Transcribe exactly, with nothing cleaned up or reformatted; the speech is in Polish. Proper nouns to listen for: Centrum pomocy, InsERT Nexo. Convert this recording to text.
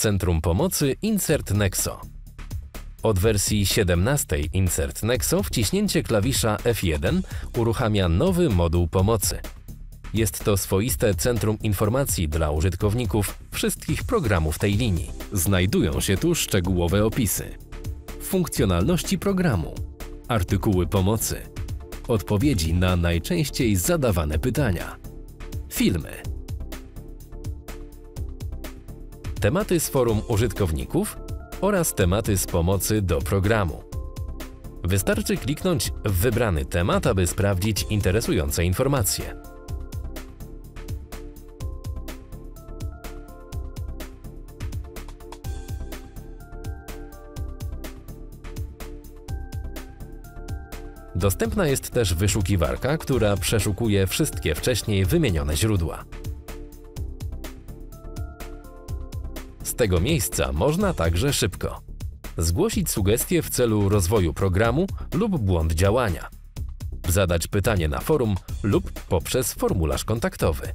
Centrum Pomocy InsERT Nexo. Od wersji siedemnastej InsERT Nexo wciśnięcie klawisza F jeden uruchamia nowy moduł pomocy. Jest to swoiste centrum informacji dla użytkowników wszystkich programów tej linii. Znajdują się tu szczegółowe opisy, funkcjonalności programu, artykuły pomocy, odpowiedzi na najczęściej zadawane pytania, filmy, tematy z forum użytkowników oraz tematy z pomocy do programu. Wystarczy kliknąć w wybrany temat, aby sprawdzić interesujące informacje. Dostępna jest też wyszukiwarka, która przeszukuje wszystkie wcześniej wymienione źródła. Z tego miejsca można także szybko zgłosić sugestie w celu rozwoju programu lub błąd działania, zadać pytanie na forum lub poprzez formularz kontaktowy.